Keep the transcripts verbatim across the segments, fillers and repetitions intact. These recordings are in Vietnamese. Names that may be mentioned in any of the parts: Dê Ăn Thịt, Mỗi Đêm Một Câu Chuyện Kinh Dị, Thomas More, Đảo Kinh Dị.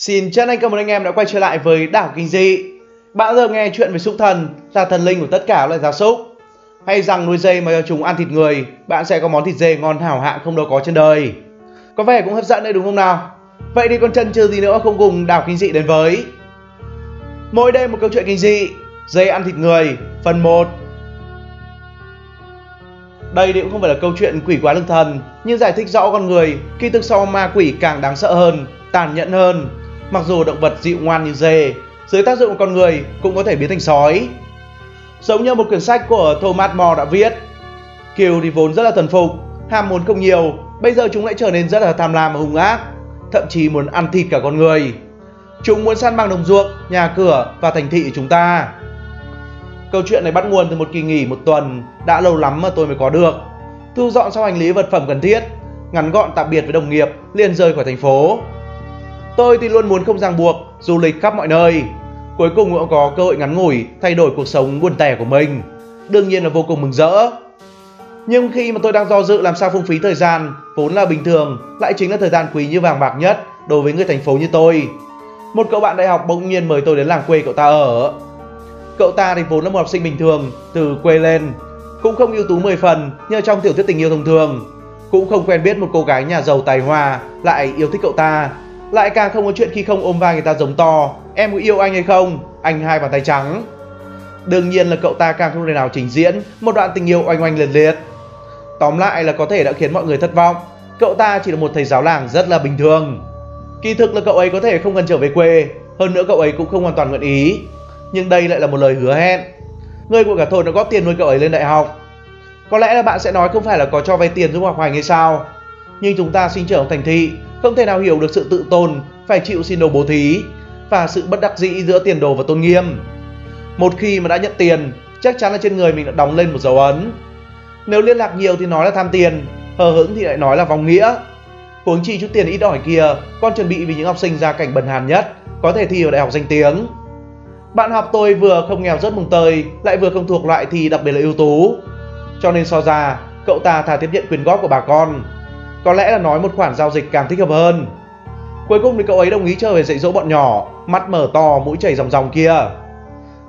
Xin chân anh cảm ơn anh em đã quay trở lại với Đảo Kinh Dị. Bạn giờ nghe chuyện về súc thần, là thần linh của tất cả loại gia súc. Hay rằng nuôi dê mà cho chúng ăn thịt người, bạn sẽ có món thịt dê ngon hảo hạng không đâu có trên đời. Có vẻ cũng hấp dẫn đấy đúng không nào? Vậy thì con chân chưa gì nữa không cùng Đảo Kinh Dị đến với. Mỗi đêm một câu chuyện kinh dị, dê ăn thịt người, phần một. Đây cũng không phải là câu chuyện quỷ quá lương thần, nhưng giải thích rõ con người, khi thực sau ma quỷ càng đáng sợ hơn, tàn nhẫn hơn. Mặc dù động vật dịu ngoan như dê, dưới tác dụng của con người cũng có thể biến thành sói. Giống như một quyển sách của Thomas More đã viết, cừu thì vốn rất là thuần phục, ham muốn không nhiều, bây giờ chúng lại trở nên rất là tham lam và hung ác, thậm chí muốn ăn thịt cả con người. Chúng muốn săn bằng đồng ruộng, nhà cửa và thành thị của chúng ta. Câu chuyện này bắt nguồn từ một kỳ nghỉ một tuần đã lâu lắm mà tôi mới có được. Thu dọn xong hành lý vật phẩm cần thiết, ngắn gọn tạm biệt với đồng nghiệp, liền rời khỏi thành phố. Tôi thì luôn muốn không ràng buộc, du lịch khắp mọi nơi. Cuối cùng cũng có cơ hội ngắn ngủi thay đổi cuộc sống buồn tẻ của mình. Đương nhiên là vô cùng mừng rỡ. Nhưng khi mà tôi đang do dự làm sao phung phí thời gian, vốn là bình thường, lại chính là thời gian quý như vàng bạc nhất đối với người thành phố như tôi. Một cậu bạn đại học bỗng nhiên mời tôi đến làng quê cậu ta ở. Cậu ta thì vốn là một học sinh bình thường, từ quê lên. Cũng không ưu tú mười phần như trong tiểu thuyết tình yêu thông thường. Cũng không quen biết một cô gái nhà giàu tài hoa, lại yêu thích cậu ta. Lại càng không có chuyện khi không ôm vai người ta giống to, em có yêu anh hay không, anh hai bàn tay trắng. Đương nhiên là cậu ta càng không thể nào trình diễn một đoạn tình yêu oanh oanh liệt liệt. Tóm lại là có thể đã khiến mọi người thất vọng, cậu ta chỉ là một thầy giáo làng rất là bình thường. Kỳ thực là cậu ấy có thể không cần trở về quê, hơn nữa cậu ấy cũng không hoàn toàn nguyện ý. Nhưng đây lại là một lời hứa hẹn. Người của cả thôn đã góp tiền nuôi cậu ấy lên đại học. Có lẽ là bạn sẽ nói không phải là có cho vay tiền giúp học hành hay sao. Nhưng chúng ta sinh trưởng ở thành thị, không thể nào hiểu được sự tự tôn, phải chịu xin đồ bố thí và sự bất đắc dĩ giữa tiền đồ và tôn nghiêm. Một khi mà đã nhận tiền, chắc chắn là trên người mình đã đóng lên một dấu ấn. Nếu liên lạc nhiều thì nói là tham tiền, hờ hững thì lại nói là vòng nghĩa. Huống chi chút tiền ít ỏi kia, con chuẩn bị vì những học sinh gia cảnh bần hàn nhất, có thể thi vào đại học danh tiếng. Bạn học tôi vừa không nghèo rất mùng tơi, lại vừa không thuộc loại thi đặc biệt là ưu tú. Cho nên so ra, cậu ta thà tiếp nhận quyền góp của bà con. Có lẽ là nói một khoản giao dịch càng thích hợp hơn. Cuối cùng thì cậu ấy đồng ý trở về dạy dỗ bọn nhỏ, mắt mở to, mũi chảy ròng ròng kia.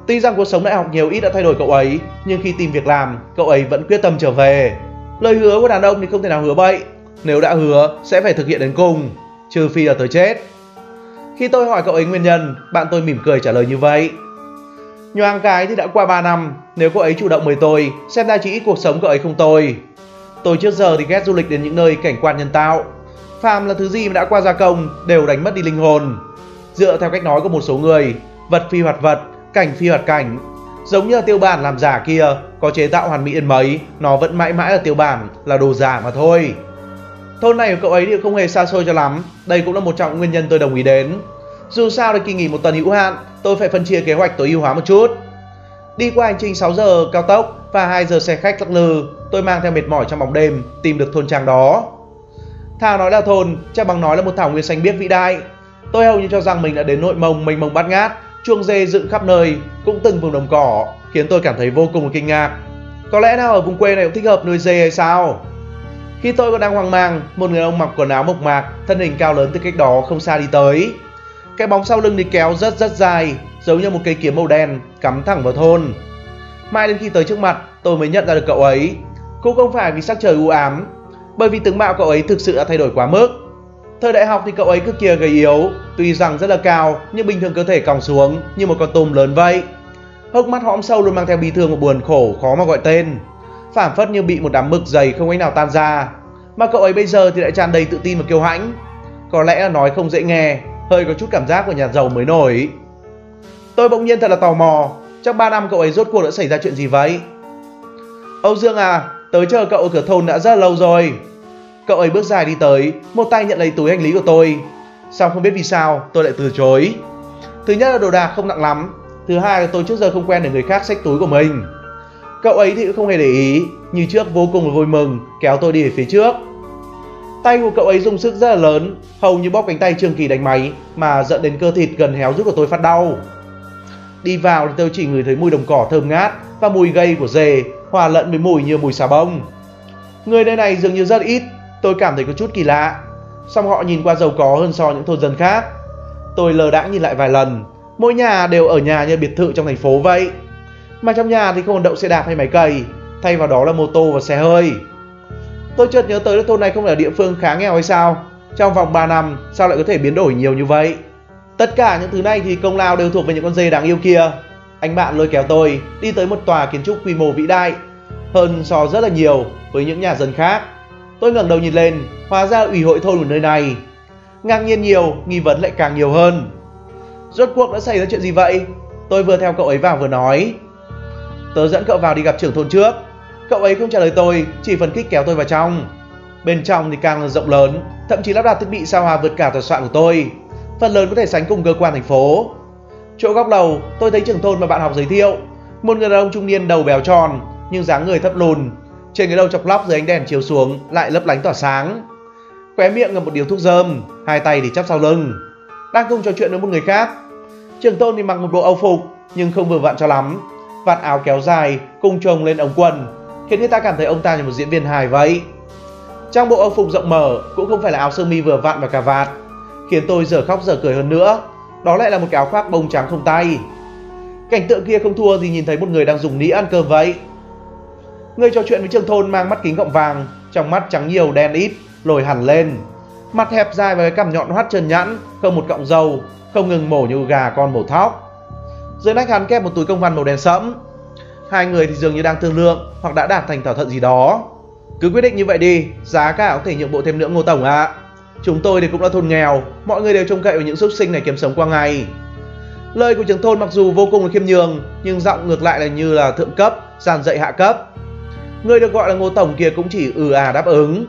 Tuy rằng cuộc sống đại học nhiều ít đã thay đổi cậu ấy, nhưng khi tìm việc làm, cậu ấy vẫn quyết tâm trở về. Lời hứa của đàn ông thì không thể nào hứa bậy, nếu đã hứa sẽ phải thực hiện đến cùng, trừ phi là tới chết. Khi tôi hỏi cậu ấy nguyên nhân, bạn tôi mỉm cười trả lời như vậy. Nhoáng cái thì đã qua ba năm, nếu cậu ấy chủ động mời tôi, xem ra chỉ ít cuộc sống cậu ấy không tồi. Tôi trước giờ thì ghét du lịch đến những nơi cảnh quan nhân tạo. Phàm là thứ gì mà đã qua gia công đều đánh mất đi linh hồn. Dựa theo cách nói của một số người, vật phi hoạt vật, cảnh phi hoạt cảnh. Giống như là tiêu bản làm giả kia, có chế tạo hoàn mỹ đến mấy, nó vẫn mãi mãi là tiêu bản, là đồ giả mà thôi. Thôn này của cậu ấy thì không hề xa xôi cho lắm, đây cũng là một trong những nguyên nhân tôi đồng ý đến. Dù sao thì kỳ nghỉ một tuần hữu hạn, tôi phải phân chia kế hoạch tối ưu hóa một chút. Đi qua hành trình sáu giờ cao tốc và hai giờ xe khách lắc lư, tôi mang theo mệt mỏi trong bóng đêm tìm được thôn trang đó. Thà nói là thôn, chắc bằng nói là một thảo nguyên xanh biếc vĩ đại. Tôi hầu như cho rằng mình đã đến Nội Mông mênh mông bát ngát, chuông dê dựng khắp nơi, cũng từng vùng đồng cỏ, khiến tôi cảm thấy vô cùng kinh ngạc. Có lẽ nào ở vùng quê này cũng thích hợp nuôi dê hay sao? Khi tôi còn đang hoang mang, một người ông mặc quần áo mộc mạc, thân hình cao lớn từ cách đó không xa đi tới. Cái bóng sau lưng thì kéo rất rất dài, giống như một cây kiếm màu đen cắm thẳng vào thôn. Mãi đến khi tới trước mặt, tôi mới nhận ra được cậu ấy. Cũng không phải vì sắc trời u ám, bởi vì tướng mạo cậu ấy thực sự đã thay đổi quá mức. Thời đại học thì cậu ấy cực kỳ gầy yếu, tuy rằng rất là cao nhưng bình thường cơ thể còng xuống như một con tôm lớn vậy. Hốc mắt hõm sâu luôn mang theo bi thương và buồn khổ khó mà gọi tên, phảng phất như bị một đám mực dày không ánh nào tan ra. Mà cậu ấy bây giờ thì lại tràn đầy tự tin và kiêu hãnh. Có lẽ là nói không dễ nghe, hơi có chút cảm giác của nhà giàu mới nổi. Tôi bỗng nhiên thật là tò mò, trong ba năm cậu ấy rốt cuộc đã xảy ra chuyện gì vậy? Âu Dương à, tới chờ cậu ở cửa thôn đã rất lâu rồi. Cậu ấy bước dài đi tới, một tay nhận lấy túi hành lý của tôi. Xong không biết vì sao tôi lại từ chối. Thứ nhất là đồ đạc không nặng lắm, thứ hai là tôi trước giờ không quen để người khác xách túi của mình. Cậu ấy thì cũng không hề để ý, như trước vô cùng là vui mừng, kéo tôi đi về phía trước. Tay của cậu ấy dùng sức rất là lớn, hầu như bóp cánh tay Trường Kỳ đánh máy mà dẫn đến cơ thịt gần héo rút của tôi phát đau. Đi vào thì tôi chỉ ngửi thấy mùi đồng cỏ thơm ngát và mùi gây của dê hòa lẫn với mùi như mùi xà bông. Người nơi này dường như rất ít, tôi cảm thấy có chút kỳ lạ. Song họ nhìn qua giàu có hơn so với những thôn dân khác. Tôi lờ đãng nhìn lại vài lần. Mỗi nhà đều ở nhà như biệt thự trong thành phố vậy, mà trong nhà thì không còn đậu xe đạp hay máy cày, thay vào đó là mô tô và xe hơi. Tôi chợt nhớ tới là thôn này không phải là địa phương khá nghèo hay sao? Trong vòng ba năm sao lại có thể biến đổi nhiều như vậy? Tất cả những thứ này thì công lao đều thuộc về những con dê đáng yêu kia. Anh bạn lôi kéo tôi đi tới một tòa kiến trúc quy mô vĩ đại, hơn so rất là nhiều với những nhà dân khác. Tôi ngẩng đầu nhìn lên, hóa ra ủy hội thôn của nơi này. Ngạc nhiên nhiều, nghi vấn lại càng nhiều hơn. Rốt cuộc đã xảy ra chuyện gì vậy? Tôi vừa theo cậu ấy vào vừa nói. Tớ dẫn cậu vào đi gặp trưởng thôn trước. Cậu ấy không trả lời tôi, chỉ phấn khích kéo tôi vào trong. Bên trong thì càng rộng lớn, thậm chí lắp đặt thiết bị sao hòa vượt cả tòa soạn của tôi, phần lớn có thể sánh cùng cơ quan thành phố. Chỗ góc lầu, tôi thấy trưởng thôn mà bạn học giới thiệu, một người đàn ông trung niên đầu béo tròn nhưng dáng người thấp lùn, trên cái đầu chọc lóc dưới ánh đèn chiếu xuống lại lấp lánh tỏa sáng. Khóe miệng ngậm một điếu thuốc rơm, hai tay thì chắp sau lưng, đang cùng trò chuyện với một người khác. Trưởng thôn thì mặc một bộ âu phục nhưng không vừa vặn cho lắm, vạt áo kéo dài cùng chồng lên ống quần, khiến người ta cảm thấy ông ta như một diễn viên hài vậy. Trong bộ âu phục rộng mở cũng không phải là áo sơ mi vừa vặn và cà vạt, khiến tôi dở khóc dở cười hơn nữa. Đó lại là một cái áo khoác bông trắng không tay. Cảnh tượng kia không thua gì nhìn thấy một người đang dùng nĩa ăn cơm vậy. Người trò chuyện với trưởng thôn mang mắt kính gọng vàng, trong mắt trắng nhiều đen ít, lồi hẳn lên, mặt hẹp dài với cái cằm nhọn hoắt trơn nhẵn, không một cọng râu, không ngừng mổ như gà con mổ thóc. Dưới nách hắn kẹp một túi công văn màu đen sẫm. Hai người thì dường như đang thương lượng hoặc đã đạt thành thỏa thuận gì đó. Cứ quyết định như vậy đi, giá cả có thể nhượng bộ thêm nữa Ngô Tổng ạ. À, chúng tôi thì cũng là thôn nghèo, mọi người đều trông cậy vào những súc sinh này kiếm sống qua ngày. Lời của trưởng thôn mặc dù vô cùng là khiêm nhường, nhưng giọng ngược lại là như là thượng cấp giàn dạy hạ cấp. Người được gọi là Ngô Tổng kia cũng chỉ ừ à đáp ứng.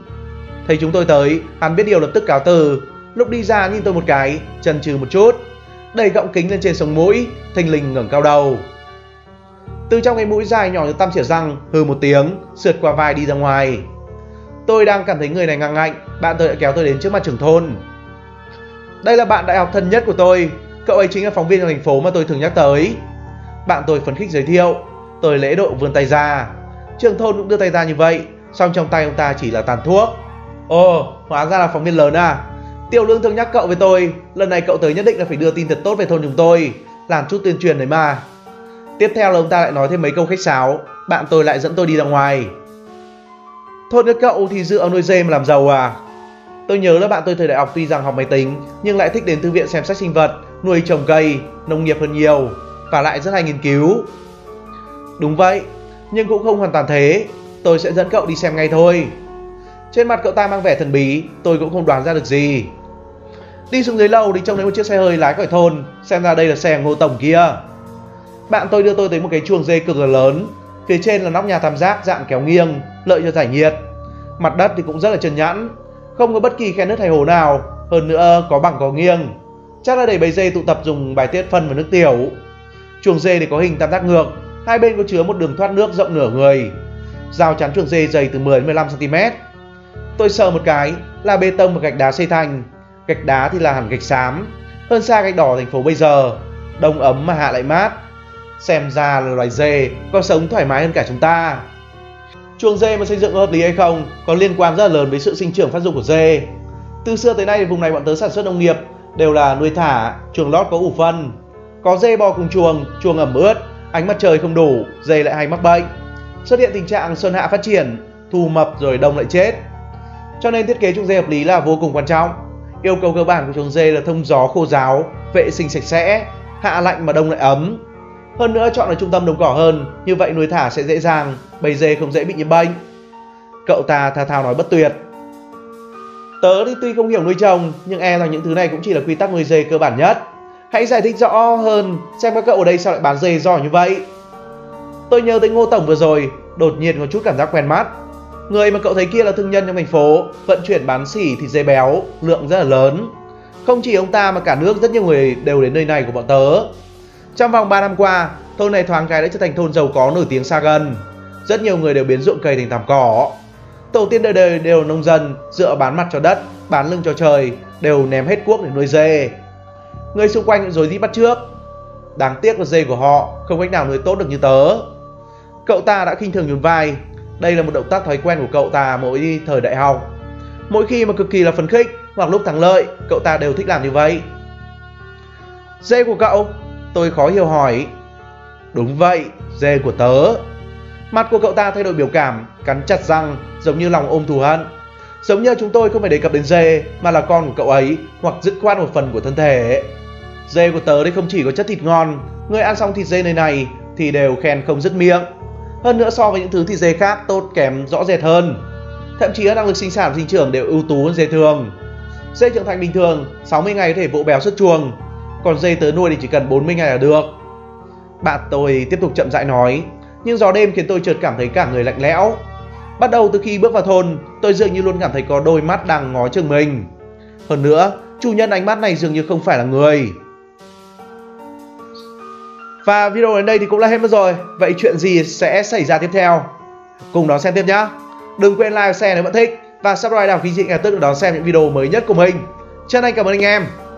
Thấy chúng tôi tới, hắn biết điều lập tức cáo từ. Lúc đi ra nhìn tôi một cái, chần chừ một chút, đẩy gọng kính lên trên sống mũi, thình lình ngẩng cao đầu. Từ trong cái mũi dài nhỏ như tăm chĩa răng, hừ một tiếng, sượt qua vai đi ra ngoài. Tôi đang cảm thấy người này ngang ngạnh, bạn tôi đã kéo tôi đến trước mặt trưởng thôn. Đây là bạn đại học thân nhất của tôi, cậu ấy chính là phóng viên trong thành phố mà tôi thường nhắc tới. Bạn tôi phấn khích giới thiệu, tôi lễ độ vươn tay ra. Trưởng thôn cũng đưa tay ra như vậy, song trong tay ông ta chỉ là tàn thuốc. Ồ, hóa ra là phóng viên lớn à? Tiểu Lương thường nhắc cậu với tôi, lần này cậu tới nhất định là phải đưa tin thật tốt về thôn chúng tôi, làm chút tuyên truyền đấy mà. Tiếp theo là ông ta lại nói thêm mấy câu khách sáo, bạn tôi lại dẫn tôi đi ra ngoài. Thôn các cậu thì dựa nuôi dê mà làm giàu à? Tôi nhớ là bạn tôi thời đại học tuy rằng học máy tính, nhưng lại thích đến thư viện xem sách sinh vật, nuôi trồng cây, nông nghiệp hơn nhiều, và lại rất hay nghiên cứu. Đúng vậy, nhưng cũng không hoàn toàn thế, tôi sẽ dẫn cậu đi xem ngay thôi. Trên mặt cậu ta mang vẻ thần bí, tôi cũng không đoán ra được gì. Đi xuống dưới lầu thì trông thấy một chiếc xe hơi lái khỏi thôn, xem ra đây là xe Ngô Tổng kia. Bạn tôi đưa tôi tới một cái chuồng dê cực là lớn, phía trên là nóc nhà tam giác dạng kéo nghiêng, lợi cho giải nhiệt. Mặt đất thì cũng rất là trơn nhẵn, không có bất kỳ khe nứt hay hố nào, hơn nữa có bằng có nghiêng. Chắc là để bầy dê tụ tập dùng bài tiết phân và nước tiểu. Chuồng dê thì có hình tam giác ngược, hai bên có chứa một đường thoát nước rộng nửa người. Rào chắn chuồng dê dày từ mười đến mười lăm xăng ti mét. Tôi sờ một cái là bê tông và gạch đá xây thành, gạch đá thì là hẳn gạch xám, hơn xa gạch đỏ thành phố bây giờ, đông ấm mà hạ lại mát. Xem ra là loài dê có sống thoải mái hơn cả chúng ta. Chuồng dê mà xây dựng hợp lý hay không có liên quan rất là lớn với sự sinh trưởng phát dục của dê. Từ xưa tới nay vùng này bọn tớ sản xuất nông nghiệp đều là nuôi thả, chuồng lót có ủ phân, có dê bò cùng chuồng, chuồng ẩm ướt, ánh mặt trời không đủ, dê lại hay mắc bệnh, xuất hiện tình trạng sơn hạ phát triển, thu mập rồi đông lại chết. Cho nên thiết kế chuồng dê hợp lý là vô cùng quan trọng. Yêu cầu cơ bản của chuồng dê là thông gió khô ráo, vệ sinh sạch sẽ, hạ lạnh mà đông lại ấm. Hơn nữa chọn ở trung tâm đồng cỏ hơn, như vậy nuôi thả sẽ dễ dàng, bầy dê không dễ bị nhiễm bệnh. Cậu ta thao thao nói bất tuyệt. Tớ thì tuy không hiểu nuôi trồng, nhưng e rằng những thứ này cũng chỉ là quy tắc nuôi dê cơ bản nhất. Hãy giải thích rõ hơn xem các cậu ở đây sao lại bán dê giỏi như vậy. Tôi nhớ tới Ngô Tổng vừa rồi, đột nhiên có chút cảm giác quen mắt. Người mà cậu thấy kia là thương nhân trong thành phố, vận chuyển bán sỉ thịt dê béo, lượng rất là lớn. Không chỉ ông ta mà cả nước rất nhiều người đều đến nơi này của bọn tớ. Trong vòng ba năm qua, thôn này thoáng cái đã trở thành thôn giàu có nổi tiếng xa gần. Rất nhiều người đều biến ruộng cày thành thảm cỏ. Tổ tiên đời đời đều nông dân, dựa bán mặt cho đất, bán lưng cho trời, đều ném hết cuốc để nuôi dê. Người xung quanh cũng rối rít bắt chước. Đáng tiếc là dê của họ không cách nào nuôi tốt được như tớ. Cậu ta đã khinh thường nhún vai. Đây là một động tác thói quen của cậu ta mỗi thời đại học. Mỗi khi mà cực kỳ là phấn khích hoặc lúc thắng lợi, cậu ta đều thích làm như vậy. Dê của cậu? Tôi khó hiểu hỏi. Đúng vậy, dê của tớ. Mặt của cậu ta thay đổi biểu cảm, cắn chặt răng, giống như lòng ôm thù hận. Giống như chúng tôi không phải đề cập đến dê, mà là con của cậu ấy, hoặc dứt khoát một phần của thân thể. Dê của tớ đây không chỉ có chất thịt ngon, người ăn xong thịt dê nơi này thì đều khen không dứt miệng. Hơn nữa so với những thứ thịt dê khác tốt kém rõ rệt hơn. Thậm chí năng lực sinh sản sinh trưởng đều ưu tú hơn dê thường. Dê trưởng thành bình thường, sáu mươi ngày có thể vỗ béo xuất chuồng, còn dê tớ nuôi thì chỉ cần bốn mươi ngày là được. Bạn tôi tiếp tục chậm rãi nói, nhưng gió đêm khiến tôi chợt cảm thấy cả người lạnh lẽo. Bắt đầu từ khi bước vào thôn, tôi dường như luôn cảm thấy có đôi mắt đang ngó chừng mình. Hơn nữa, chủ nhân ánh mắt này dường như không phải là người. Và video đến đây thì cũng là hết mất rồi. Vậy chuyện gì sẽ xảy ra tiếp theo? Cùng đón xem tiếp nhá. Đừng quên like và share nếu bạn thích. Và subscribe Đảo Kinh Dị để được đón xem những video mới nhất của mình. Chân thành cảm ơn anh em.